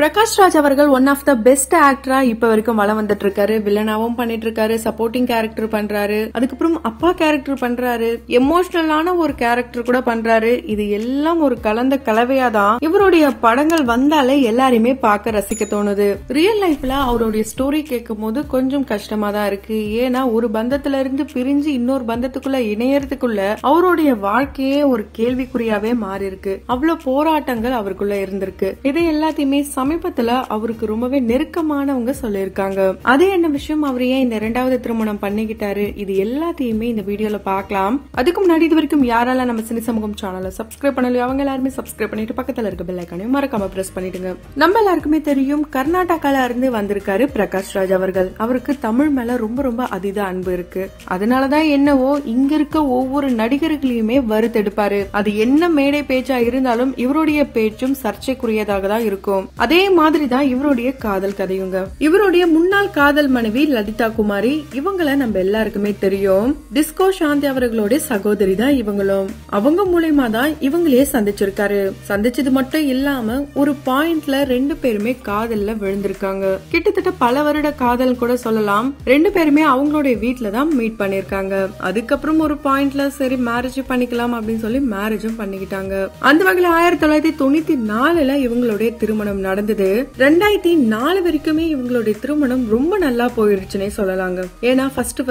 Prakash Raj avargal one of the best actor இப்ப வரைக்கும் வலம் வந்துட்டு இருக்காரு வில்லனாவும் பண்ணிட்டு இருக்காரு supporting character பண்றாரு அதுக்கு அப்புறம் அப்பா character பண்றாரு எமோஷனலான ஒரு character கூட பண்றாரு இது எல்லாம் ஒரு கலந்த கலவையா தான் இவரோட படங்கள் வந்தாலே எல்லாரும் பார்க்க ரசிக்க தோணுது real lifeல அவரோட ஸ்டோரி கேக்கும்போது கொஞ்சம் கஷ்டமா தான் இருக்கு ஏனா ஒரு பந்தத்துல இருந்து பிரிஞ்சு இன்னொரு பந்தத்துக்குள்ள இணையறதுக்குள்ள அவரோட வாழ்க்கையே ஒரு கேள்விக்குறியாவே மாறி இருக்கு அவ்ளோ போராட்டங்கள் அவருக்குள்ள இருந்திருக்கு இது எல்லாத்தையுமே சமீபத்துல அவருக்கு ரொம்பவே நெருக்கமானவங்க சொல்லிருக்காங்க அதே என்ன விஷயம் அவர் ஏன் இந்த இரண்டாவது திருமணம் பண்ணிக்கிட்டாரு இது எல்லாத்தையுமே இந்த வீடியோல பார்க்கலாம் அதுக்கு முன்னாடி இதுவரைக்கும் யாரால நம்ம சினி சமூகம் சேனலை சப்ஸ்கிரைப் பண்ணலையோ அவங்க எல்லாரும் சப்ஸ்கிரைப் பண்ணிட்டு பக்கத்துல இருக்க பெல் ஐகானை மறக்காம பிரஸ் பண்ணிடுங்க நம்ம எல்லாருக்குமே தெரியும் கர்நாடகால இருந்து வந்திருக்காரு பிரகாஷ் ராஜ் அவர்கள் அவருக்கு தமிழ் மேல ரொம்ப ரொம்ப அதிக அன்பு இருக்கு அதனால தான் என்னவோ இங்க இருக்க ஒவ்வொரு நடிகர்களையுமே வறுத்தெடுப்பாரு அது என்ன மேடை பேச்சா இருந்தாலும் இவருடைய பேச்சும் சர்ச்சைக்குரியதாக தான் இருக்கும் அதே மாதிரி தான் இவருடைய காதல் கதையுங்க இவருடைய முன்னாள் காதல் மனைவி லலிதா குமாரி இவங்கள நம்ம எல்லாருக்குமே தெரியும் டிஸ்கோ சாந்தி அவர்களோட சகோதரி தான் இவங்களும் அவங்க மூலமா தான் இவங்களே சந்திச்சிருக்காரு சந்திச்சது மட்டும் இல்லாம ஒரு பாயிண்ட்ல ரெண்டு பேருமே காதல்ல விழுந்திருக்காங்க கிட்டத்தட்ட பல வருட காதல் கூட சொல்லலாம் ரெண்டு பேருமே அவங்களுடைய வீட்டுல தான் மீட் பண்ணிருக்காங்க அதுக்கப்புறம் ஒரு பாயிண்ட்ல சரி மேரேஜ் பண்ணிக்கலாம் அப்படின்னு சொல்லி மேரேஜும் பண்ணிக்கிட்டாங்க அந்த வகையில 1994ல இவங்களுடைய திருமணம் நடந்தது 2004 வரைக்குமே இவங்களுடைய திருமணம் ரொம்ப நல்லா போயிருச்சுன்னே சொல்லலாங்க ஏன்னா ஃபர்ஸ்ட்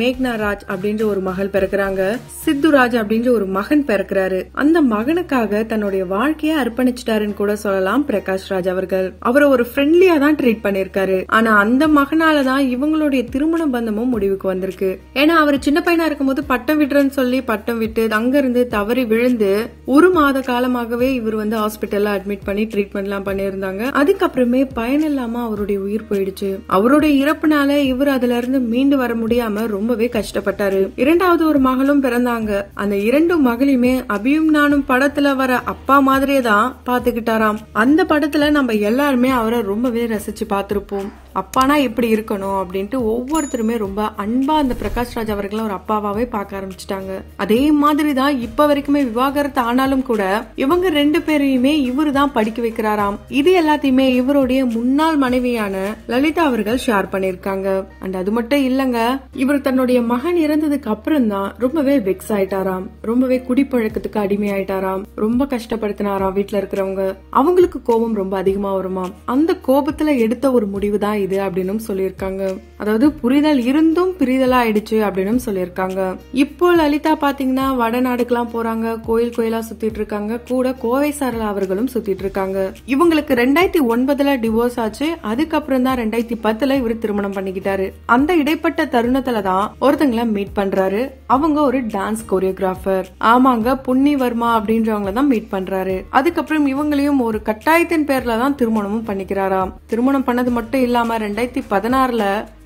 மேக்னா ராஜ் அப்படின்ற ஒரு மகள் பிறக்கிறாங்க சித்து ராஜ் அப்படின்ற ஒரு மகன் பிறக்கிறாரு அந்த மகனுக்காக தன்னுடைய வாழ்க்கையை அர்ப்பணிச்சிட்டாருன்னு கூட சொல்லலாம் பிரகாஷ் ராஜ் அவர்கள் அவரை ஒரு ஃப்ரெண்ட்லியா தான் ட்ரீட் பண்ணிருக்காரு ஆனா அந்த மகனாலதான் இவங்களுடைய திருமண பந்தமும் முடிவுக்கு வந்திருக்கு ஏன்னா அவர் சின்ன பையனா இருக்கும்போது பட்டம் விடுறேன்னு சொல்லி பட்டம் விட்டு அங்க இருந்து தவறி விழுந்து ஒரு மாத காலமாகவே இவர் ஹாஸ்பிட்டல்ல அட்மிட் பண்ணி ட்ரீட்மெண்ட்லாம் பண்ணிருந்தாங்க அதுக்கப்புறமே பயனில்லாம அவருடைய உயிர் போயிடுச்சு அவருடைய இறப்புனால இவர் அதுல இருந்து மீண்டு வர முடியாம ரொம்பவே கஷ்டப்பட்டாரு இரண்டாவது ஒரு மகளும் பிறந்தாங்க அந்த இரண்டு மகளையுமே அபியும் நானும் படத்துல வர அப்பா மாதிரியே தான் பாத்துக்கிட்டாராம் அந்த படத்துல நம்ம எல்லாருமே அவரை ரொம்பவே ரசிச்சு பாத்திருப்போம் அப்பானா எப்படி இருக்கணும் அப்படின்ட்டு ஒவ்வொருத்தருமே ரொம்ப அன்பா அந்த பிரகாஷ் ராஜ் அவர்களை ஒரு அப்பாவாவே பார்க்க ஆரம்பிச்சுட்டாங்க அதே மாதிரிதான் இப்ப வரைக்குமே விவாகரத்து ஆனாலும் கூட இவங்க ரெண்டு பேரையுமே இவரு தான் படிக்க வைக்கிறாராம் இது எல்லாத்தையுமே இவருடைய முன்னாள் மனைவியான லலிதா அவர்கள் ஷேர் பண்ணிருக்காங்க அண்ட் அது மட்டும் இல்லங்க இவர் தன்னுடைய மகன் இறந்ததுக்கு அப்புறம் தான் ரொம்பவே வெக்ஸ் ஆயிட்டாராம் ரொம்பவே குடிப்பழக்கத்துக்கு அடிமையாயிட்டாராம் ரொம்ப கஷ்டப்படுத்தினாராம் வீட்டுல இருக்கிறவங்க அவங்களுக்கு கோபம் ரொம்ப அதிகமா வருமாம் அந்த கோபத்துல எடுத்த ஒரு முடிவு தான் இது அப்படின்னு சொல்லியிருக்காங்க அதாவது புரிதல் இருந்தும் பிரிதலா ஆயிடுச்சு அப்படின்னு சொல்லியிருக்காங்க இப்போ லலிதா பாத்தீங்கன்னா வடநாடுக்கெல்லாம் போறாங்க கோயில் கோயிலா சுத்திட்டு இருக்காங்க கூட கோவை சரளா அவர்களும் சுத்திட்டு இருக்காங்க இவங்களுக்கு 2009ல டிவோர்ஸ் ஆச்சு அதுக்கப்புறம் தான் 2010ல இவர் திருமணம் பண்ணிக்கிட்டாரு அந்த இடைப்பட்ட தருணத்துலதான் ஒருத்தங்களை மீட் பண்றாரு அவங்க ஒரு டான்ஸ் கோரியோகிராபர் ஆமாங்க புன்னி வர்மா அப்படின்றவங்கள தான் மீட் பண்றாரு அதுக்கப்புறம் இவங்களையும் ஒரு கட்டாயத்தின் பேர்ல தான் திருமணமும் பண்ணிக்கிறாராம் திருமணம் பண்ணது மட்டும் இல்லாம 2016ல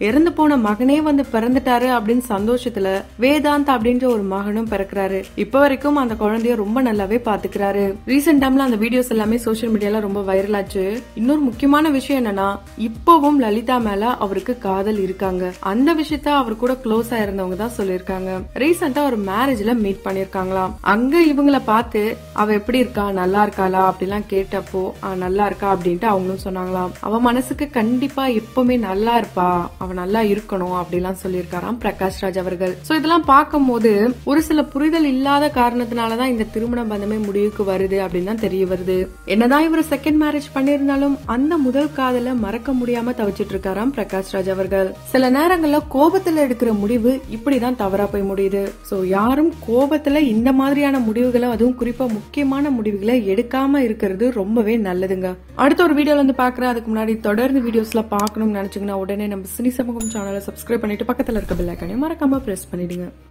இறந்து போன மகனே வந்து பிறந்துட்டாரு அப்படின்னு சந்தோஷத்துல வேதாந்த் அப்படின்ற ஒரு மகனும் பிறக்கிறாரு இப்ப வரைக்கும் அந்த குழந்தைய ரொம்ப நல்லாவே பாத்துக்கிறாரு ரீசெண்ட் டைம்ல அந்த வீடியோஸ் எல்லாமே சோசியல் மீடியால ரொம்ப வைரல் ஆச்சு இன்னொரு முக்கியமான விஷயம் என்னன்னா இப்பவும் லலிதா மேல அவருக்கு காதல் இருக்காங்க அந்த விஷயத்த அவர் கூட க்ளோஸா இருந்தவங்க தான் சொல்லிருக்காங்க ரீசெண்டா ஒரு மேரேஜ்ல மீட் பண்ணிருக்காங்களாம் அங்க இவங்களை பார்த்து அவ எப்படி இருக்கா நல்லா இருக்காளா அப்படிலாம் கேட்டப்போ நல்லா இருக்கா அப்படின்ட்டு அவங்களும் சொன்னாங்களாம் அவ மனசுக்கு கண்டிப்பா எப்பவுமே நல்லா இருப்பா அவ நல்லா இருக்கணும் அப்படிலாம் சொல்லியிருக்காராம் பிரகாஷ் ராஜ் அவர்கள் சோ இதெல்லாம் பார்க்கும் போது ஒரு சில புரிதல் இல்லாத காரணத்தினாலதான் இந்த திருமண பந்தமே முடிவுக்கு வருது அப்படின்னு தான் தெரிய வருது என்னதான் இவர் செகண்ட் மேரேஜ் பண்ணிருந்தாலும் அந்த முதல் காதல மறக்க முடியாம தவிச்சிட்டு இருக்காராம் பிரகாஷ் ராஜ் அவர்கள் சில நேரங்கள்ல கோபத்துல எடுக்கிற முடிவு இப்படிதான் தவறா போய் முடியுது சோ யாரும் கோபத்துல இந்த மாதிரியான முடிவுகளை அதுவும் குறிப்பா முக்கியமான முடிவுகளை எடுக்காம இருக்கிறது ரொம்பவே நல்லதுங்க அடுத்த ஒரு வீடியோல வந்து பாக்குறேன் அதுக்கு முன்னாடி தொடர்ந்து வீடியோஸ்ல பார்க்கணும்னு நினைச்சீங்கன்னா உடனே நம்ம சினி சமூகம் சேனலை சப்ஸ்கிரைப் பண்ணிட்டு பக்கத்துல இருக்க பெல் ஐகானை மறக்காம பிரஸ் பண்ணிடுங்க.